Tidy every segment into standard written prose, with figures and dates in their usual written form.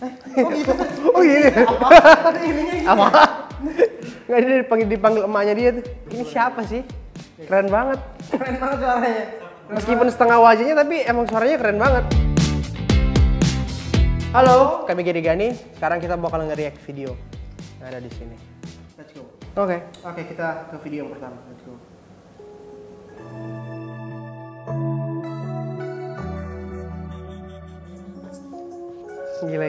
Oh gini? Apa? Ininya gini? Apa? Nggak, dia dipanggil emaknya dia tuh. Ini siapa sih? Keren banget. Keren banget suaranya. Meskipun setengah wajahnya tapi emang suaranya keren banget. Halo, kami Gery Gany. Sekarang kita bakal nge-react video yang ada di sini. Let's go. Oke. Oke, kita ke video yang pertama. Let's go. Gila.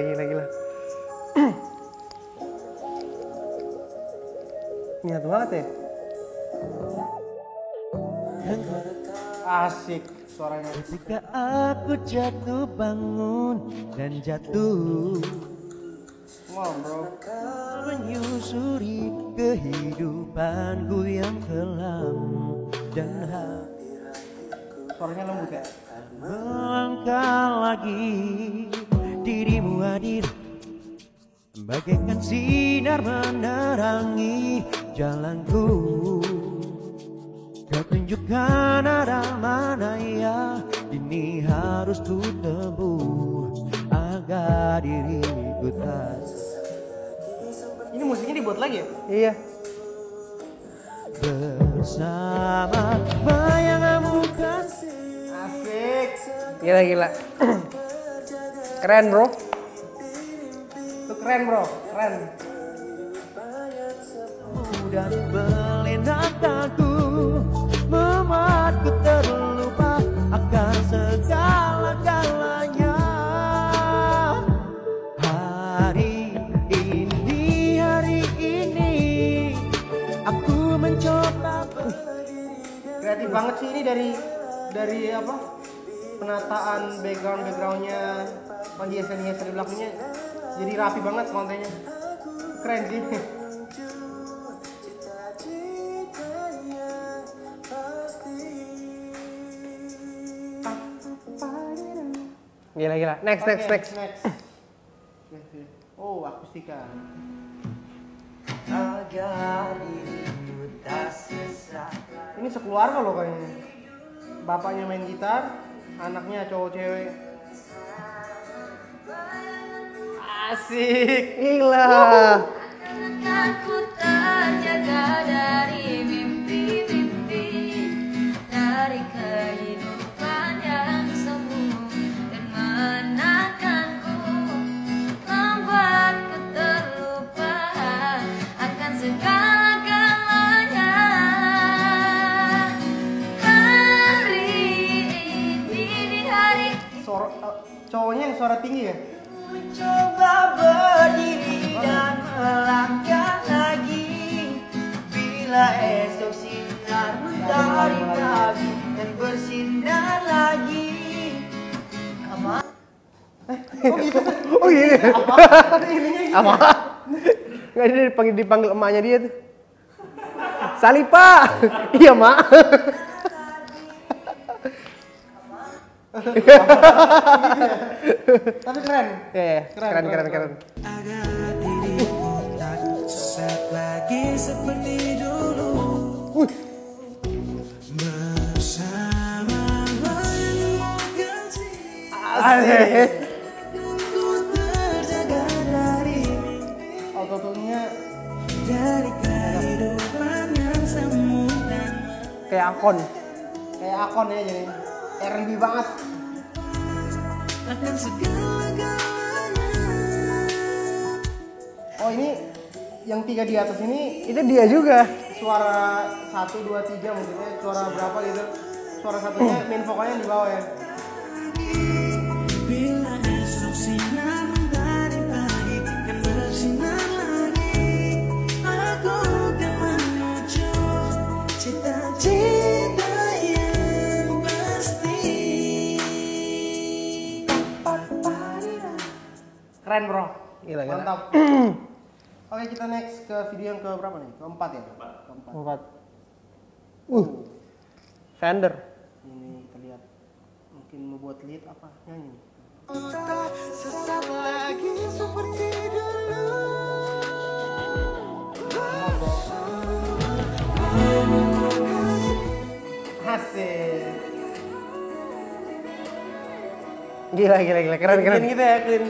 Nyat banget ya. Asik suaranya. Ketika aku jatuh bangun dan jatuh. Wow bro. Menyusuri kehidupanku yang kelam dan hampir. Suaranya lembut ya. Melangkah lagi. Dirimu hadir bagaikan sinar menerangi jalanku. Kau tunjukkan arah mana ya ini harus ku tempuh agar diriku tak. Ini musiknya dibuat lagi ya? Iya. Bersama bayanganmu kasih. Asik. Gila. Keren bro, itu keren bro, keren. Dan belintangku membuatku terlupa akan segala-galanya. Hari ini aku mencoba berdiri. Kreatif banget sih ini dari apa? Penataan backgroundnya. Hiasan-hiasan di belakangnya jadi rapi banget kontennya, keren sih. Gila. Next. Oh, akustika. Ini sekeluarga loh kayaknya. Bapaknya main gitar, anaknya cowok cewek. Asik, gila. Aku terjaga dari mimpi-mimpi, dari kehidupan yang semu dan menenangkanku, membuatku terlupa akan segala-galanya. Hari ini di hari. Cowoknya yang suara tinggi ya. Mencoba berdiri dan melangkah lagi. Bila esok sinar mentari pagi dan bersinar lagi. Apa? Oh gini? Apa? Ininya gini? Apa? Nggak, dia dipanggil emaknya dia tuh. Salipa! Iya mak. Tapi keren. Ya, keren. Agar dirimu tak sesat lagi seperti dulu. Bersama bayangmu kasih. Asik. Aku terjaga dari autotune-nya. Dari kehidupan yang semu dan Kayak Akon ya jadi. R&B banget. Oh ini yang tiga di atas ini itu dia juga. Suara 1, 2, 3 mungkin ya. Suara berapa gitu? Suara satunya main vokalnya di bawah ya. Keren bro, gila. Mantap. Oke, kita next ke video yang keberapa nih? Keempat ya? Keempat. Fender. Ini terlihat mungkin membuat lead apa nyanyi. Sesat lagi seperti dulu. Asik. Gila, keren. Clean gitu ya, clean.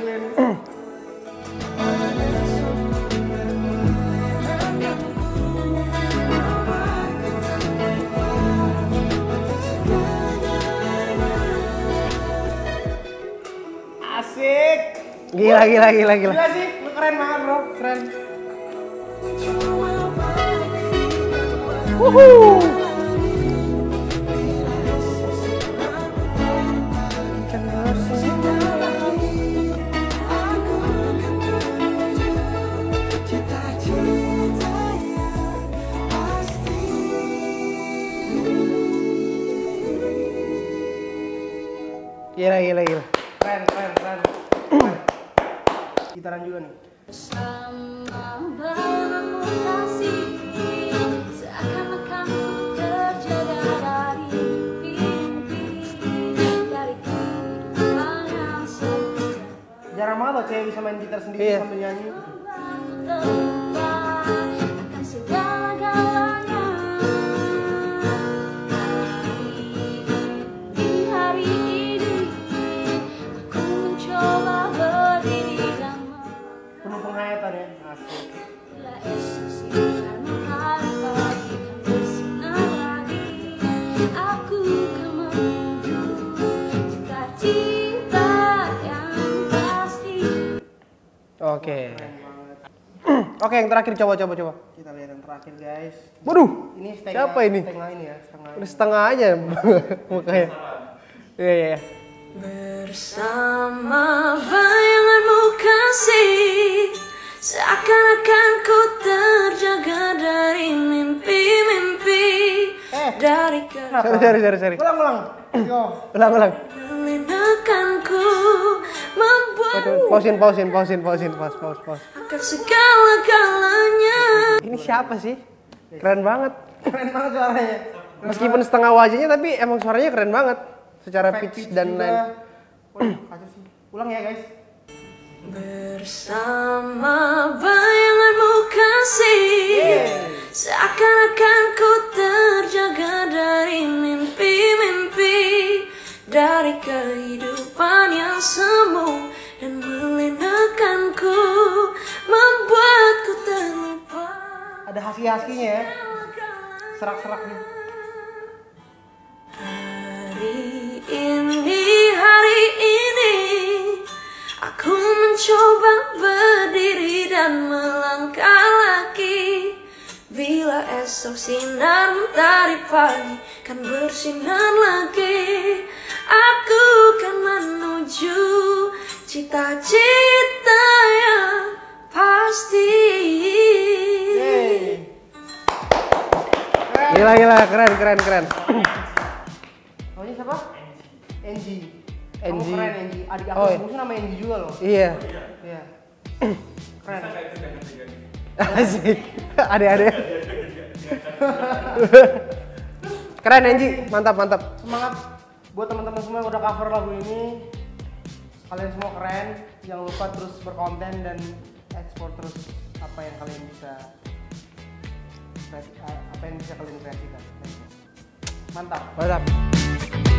Asik. Gila. Gila sih, lu keren banget bro, keren. Wuhuu. Gila. Keren. Kita lanjut nih. Sama bermutasi, seakan-akan terjaga dari mimpi, dari kehidupan yang sempurna. Jarang banget loh cewek bisa main gitar sendiri sambil nyanyi. Oke, yang terakhir coba. Kita lihat yang terakhir, guys. Waduh. Ini setengah. Siapa ini? Setengah. Udah setengah aja mukanya. Iya. Bersama bayanganmu kasih, seakan-akan ku terjaga dari mimpi-mimpi. Dari cari. Ulang. Menenangkanku, pausin. Segala-galanya. Ini siapa sih? Keren banget suaranya. Meskipun setengah wajahnya, tapi emang suaranya keren banget. Secara pitch dan lain. Ulang ya guys. Bersama bayanganmu kasih, seakan-akan ku terjaga dari mimpi-mimpi, dari kehidupan yang semu dan melenakanku, membuatku terlupa. Ada haki-hakinya ya, serak-seraknya. Hari ini aku mencoba berdiri dan melangkah lagi. Bila esok sinar mentari pagi kan bersinar lagi, aku kan menuju cita-cita yang pasti. Gila, keren. Namanya siapa? Engie. Keren Engie. Adik aku sebelumnya nama Engie juga loh. Iya. Keren. Asik. Adik. Keren Engie, mantap. Semangat buat teman-teman semua yang udah cover lagu ini. Kalian semua keren, jangan lupa terus berkonten dan ekspor terus apa yang kalian bisa kreasikan. Mantap.